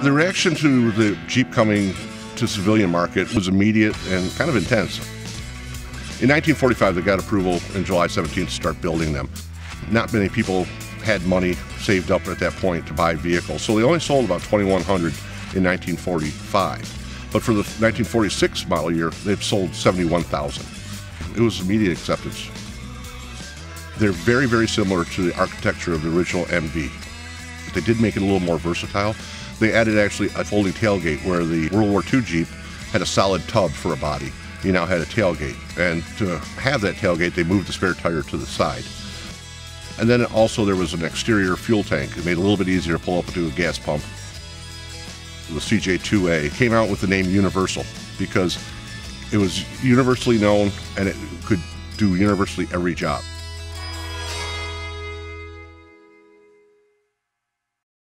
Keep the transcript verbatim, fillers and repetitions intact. The reaction to the Jeep coming to civilian market was immediate and kind of intense. In nineteen forty-five, they got approval on July seventeenth to start building them. Not many people had money saved up at that point to buy vehicles, so they only sold about twenty-one hundred in nineteen forty-five. But for the nineteen forty-six model year, they've sold seventy-one thousand. It was immediate acceptance. They're very, very similar to the architecture of the original M V. But they did make it a little more versatile. They added actually a folding tailgate where the World War Two Jeep had a solid tub for a body. You now had a tailgate, and to have that tailgate, they moved the spare tire to the side. And then also there was an exterior fuel tank. It made it a little bit easier to pull up to a gas pump. The C J two A came out with the name Universal because it was universally known and it could do universally every job.